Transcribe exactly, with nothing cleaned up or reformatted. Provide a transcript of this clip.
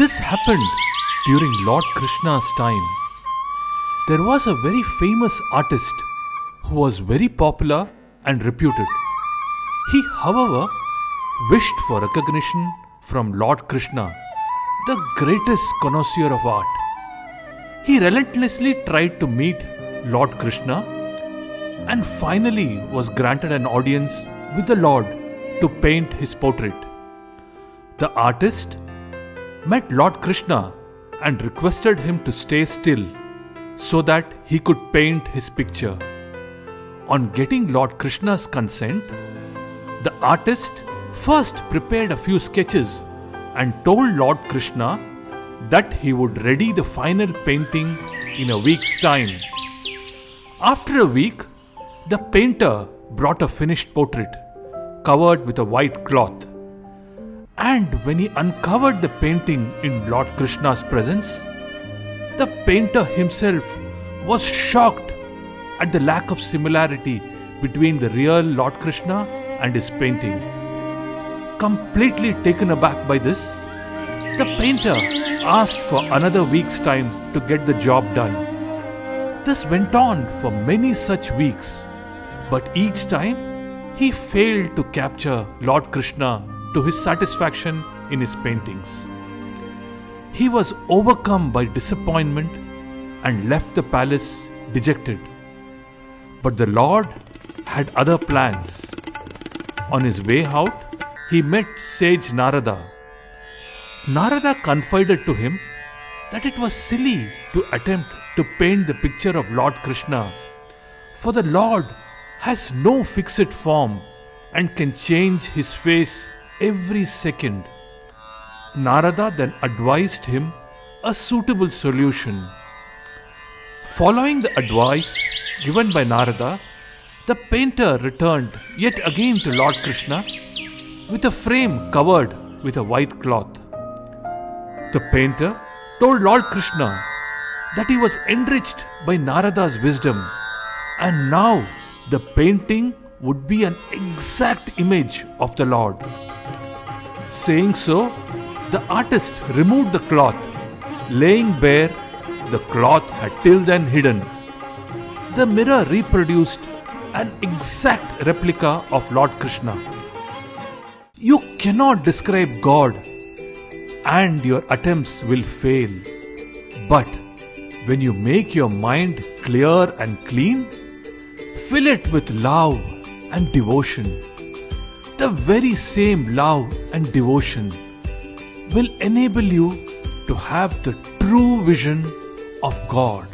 This happened during Lord Krishna's time. There was a very famous artist who was very popular and reputed. He, however, wished for recognition from Lord Krishna, the greatest connoisseur of art. He relentlessly tried to meet Lord Krishna and finally was granted an audience with the Lord to paint his portrait. The artist met Lord Krishna and requested him to stay still so that he could paint his picture. On getting Lord Krishna's consent, the artist first prepared a few sketches and told Lord Krishna that he would ready the final painting in a week's time. After a week, the painter brought a finished portrait covered with a white cloth. And when he uncovered the painting in Lord Krishna's presence, the painter himself was shocked at the lack of similarity between the real Lord Krishna and his painting. Completely taken aback by this, the painter asked for another week's time to get the job done. This went on for many such weeks, but each time he failed to capture Lord Krishna to his satisfaction in his paintings. He was overcome by disappointment and left the palace dejected. But the Lord had other plans. On his way out, he met sage Narada. Narada confided to him that it was silly to attempt to paint the picture of Lord Krishna, for the Lord has no fixed form and can change his face every second. Narada then advised him a suitable solution. Following the advice given by Narada, the painter returned yet again to Lord Krishna with a frame covered with a white cloth. The painter told Lord Krishna that he was enriched by Narada's wisdom, and now the painting would be an exact image of the Lord. Saying so, the artist removed the cloth, laying bare the cloth had till then hidden. The mirror reproduced an exact replica of Lord Krishna. You cannot describe God, and your attempts will fail. But when you make your mind clear and clean, fill it with love and devotion. The very same love and devotion will enable you to have the true vision of God.